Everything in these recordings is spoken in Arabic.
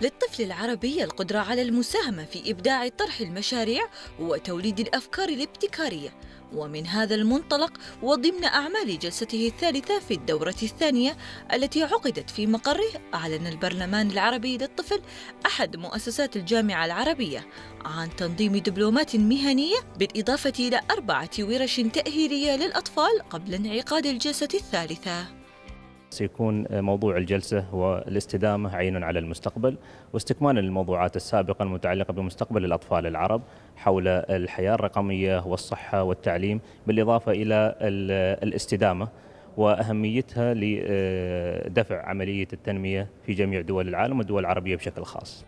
للطفل العربي القدرة على المساهمة في إبداع طرح المشاريع وتوليد الأفكار الابتكارية. ومن هذا المنطلق وضمن أعمال جلسته الثالثة في الدورة الثانية التي عقدت في مقره، أعلن البرلمان العربي للطفل أحد مؤسسات الجامعة العربية عن تنظيم دبلومات مهنية بالإضافة إلى 4 ورش تأهيلية للأطفال قبل انعقاد الجلسة الثالثة. سيكون موضوع الجلسة هو الاستدامة عين على المستقبل، واستكمال الموضوعات السابقة المتعلقة بمستقبل الأطفال العرب حول الحياة الرقمية والصحة والتعليم، بالإضافة إلى الاستدامة وأهميتها لدفع عملية التنمية في جميع دول العالم والدول العربية بشكل خاص.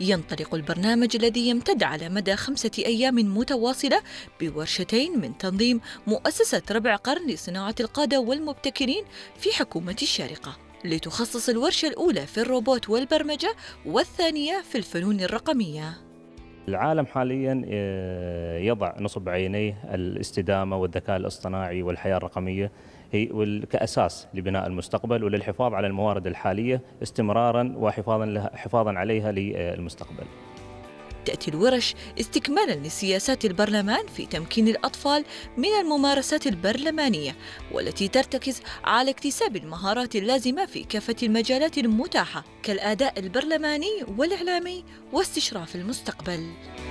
ينطلق البرنامج الذي يمتد على مدى 5 أيام متواصلة بورشتين من تنظيم مؤسسة ربع قرن لصناعة القادة والمبتكرين في حكومة الشارقة، لتخصص الورشة الأولى في الروبوت والبرمجة والثانية في الفنون الرقمية. العالم حاليا يضع نصب عينيه الاستدامة والذكاء الاصطناعي والحياة الرقمية كأساس لبناء المستقبل وللحفاظ على الموارد الحالية استمرارا وحفاظا عليها للمستقبل. تأتي الورش استكمالا لسياسات البرلمان في تمكين الأطفال من الممارسات البرلمانية، والتي ترتكز على اكتساب المهارات اللازمة في كافة المجالات المتاحة كالأداء البرلماني والإعلامي واستشراف المستقبل.